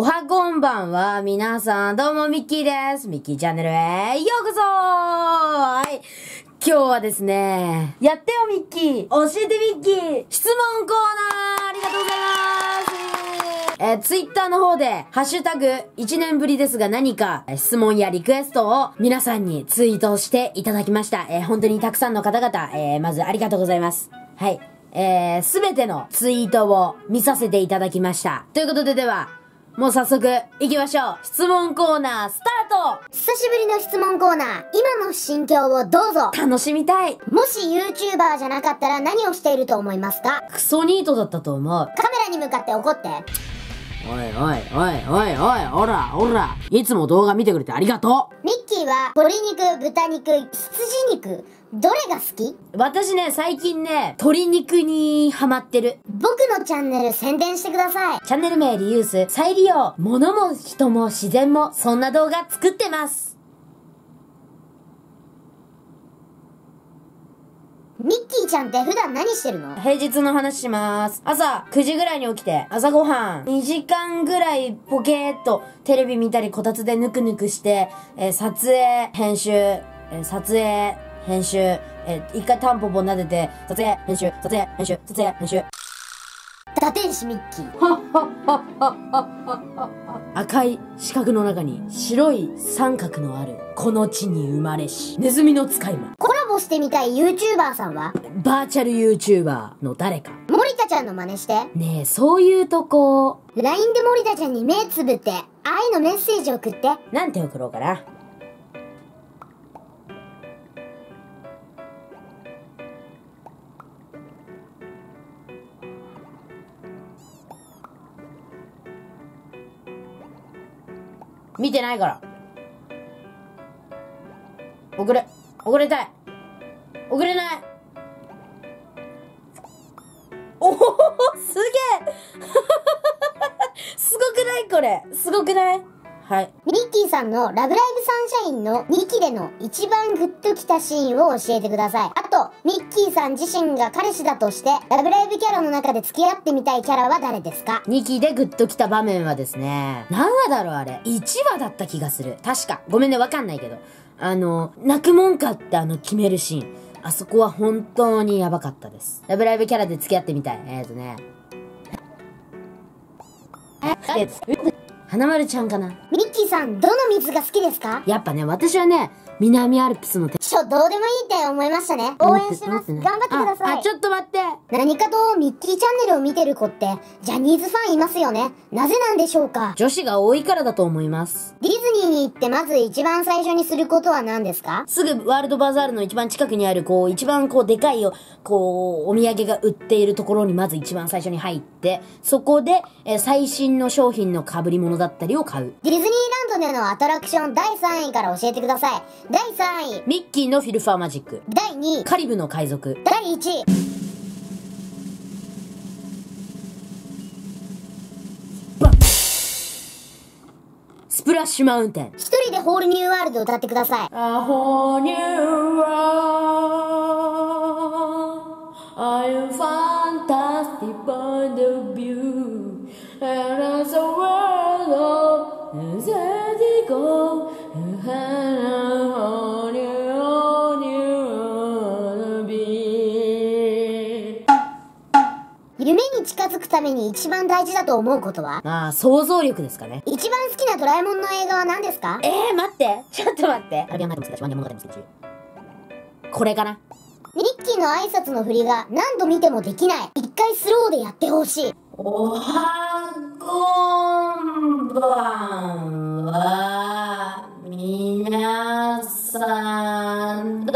おはこんばんは、皆さん、どうも、ミッキーです。ミッキーチャンネルへようこそ。はい。今日はですね、やってよ、ミッキー。教えて、ミッキー。質問コーナー、ありがとうございます。ツイッターの方で、ハッシュタグ、1年ぶりですが何か、質問やリクエストを皆さんにツイートしていただきました。本当にたくさんの方々、まずありがとうございます。はい。すべてのツイートを見させていただきました。ということで、では、もう早速行きましょう。質問コーナースタート。久しぶりの質問コーナー、今の心境をどうぞ。楽しみたい。もし YouTuber じゃなかったら何をしていると思いますか？クソニートだったと思う。カメラに向かって怒って。おいおいおいおいおい、おらおら、いつも動画見てくれてありがとう。ミッキーは鶏肉、豚肉、羊肉、どれが好き？私ね、最近ね、鶏肉にハマってる。僕のチャンネル宣伝してください。チャンネル名リユース、再利用、物も人も自然も、そんな動画作ってます。ミッキーちゃんって普段何してるの？平日の話します。朝9時ぐらいに起きて、朝ごはん2時間ぐらいポケーっとテレビ見たり、こたつでぬくぬくして、撮影、編集、撮影、編集、一回タンポポ撫でて、撮影、編集、撮影、編集、撮影、編集。堕天使ミッキー。赤い四角の中に白い三角のある、この地に生まれし、ネズミの使い魔。コラボしてみたい YouTuber さんは？バーチャル YouTuber の誰か。森田ちゃんの真似して。ねえ、そういうとこ。LINE で森田ちゃんに目つぶって、愛のメッセージ送って。なんて送ろうかな。見てないから。遅れたい。遅れない。おお、すげえすごくない？これ。すごくない？はい。ミッキーさんのラブライブサンシャインの2期での一番グッときたシーンを教えてください。あと、ミッキーさん自身が彼氏だとして、ラブライブキャラの中で付き合ってみたいキャラは誰ですか？2期でグッときた場面はですね、何話だろうあれ。1話だった気がする。確か。ごめんね、わかんないけど。泣くもんかって決めるシーン。あそこは本当にやばかったです。ラブライブキャラで付き合ってみたい。花丸ちゃんかな。ミッキーさん、どの水が好きですか？やっぱね、私はね、南アルプスの手。どうでもいいって思いましたね。応援します。頑張ってください。ちょっと待って。何かとミッキーチャンネルを見てる子って、ジャニーズファンいますよね。なぜなんでしょうか？女子が多いからだと思います。ディズニーに行ってまず一番最初にすることは何ですか？すぐワールドバザールの一番近くにある、一番でかいお土産が売っているところにまず一番最初に入って、そこで、最新の商品の被り物だったりを買う。ディズニーランドでのアトラクション第3位から教えてください。第3位、ミッキーのフィルファーマジック。第2位、カリブの海賊。第1位、スプラッシュマウンテン。一人でホールニューワールド歌ってください。あホーニューワールド、 I'm fantastic on the view, and as a world of energy go, and I'm夢に近づくために一番大事だと思うことは？想像力ですかね。一番好きなドラえもんの映画は何ですか？待って。ちょっと待って。これかな。ミッキーの挨拶の振りが何度見てもできない。一回スローでやってほしい。おはこんばんは。みなさん、ど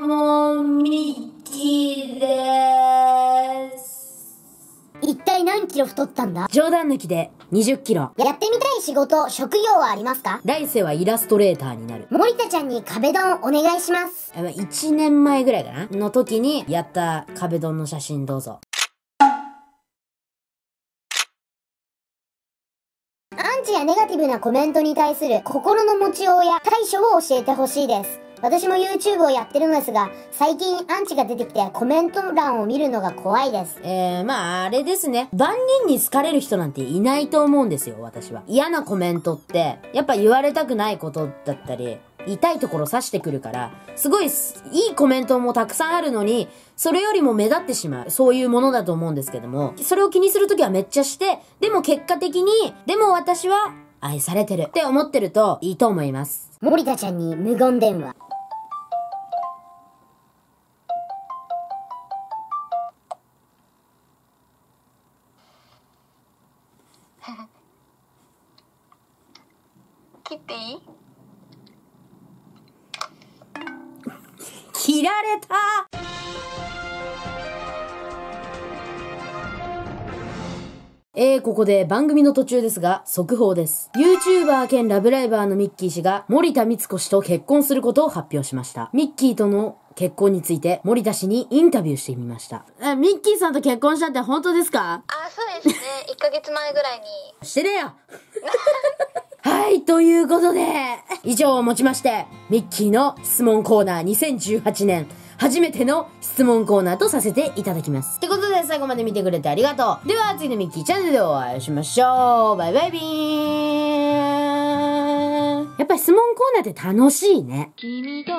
うも、ミッキーです。一体何キロ太ったんだ？冗談抜きで20キロ。やってみたい仕事、職業はありますか？来世はイラストレーターになる。森田ちゃんに壁ドンお願いします。1年前ぐらいかなの時にやった壁ドンの写真どうぞ。アンチやネガティブなコメントに対する心の持ちようや対処を教えてほしいです。私も YouTube をやってるんですが、最近アンチが出てきてコメント欄を見るのが怖いです。まああれですね。万人に好かれる人なんていないと思うんですよ、私は。嫌なコメントって、やっぱ言われたくないことだったり、痛いところ刺してくるから、すごいいいコメントもたくさんあるのに、それよりも目立ってしまう。そういうものだと思うんですけども、それを気にするときはめっちゃして、でも結果的に、でも私は愛されてるって思ってるといいと思います。森田ちゃんに無言電話。切っていい？切られた。ここで番組の途中ですが、速報です。YouTuber 兼ラブライバーのミッキー氏が森田光子氏と結婚することを発表しました。ミッキーとの結婚について森田氏にインタビューしてみました。ミッキーさんと結婚したって本当ですか？あ、そうですね。1ヶ月前ぐらいに。してねえよはい、ということで、以上をもちまして、ミッキーの質問コーナー2018年、初めての質問コーナーとさせていただきます。ってことで、最後まで見てくれてありがとう。では、次のミッキーチャンネルでお会いしましょう。バイバイビーン。やっぱ質問コーナーって楽しいね。君と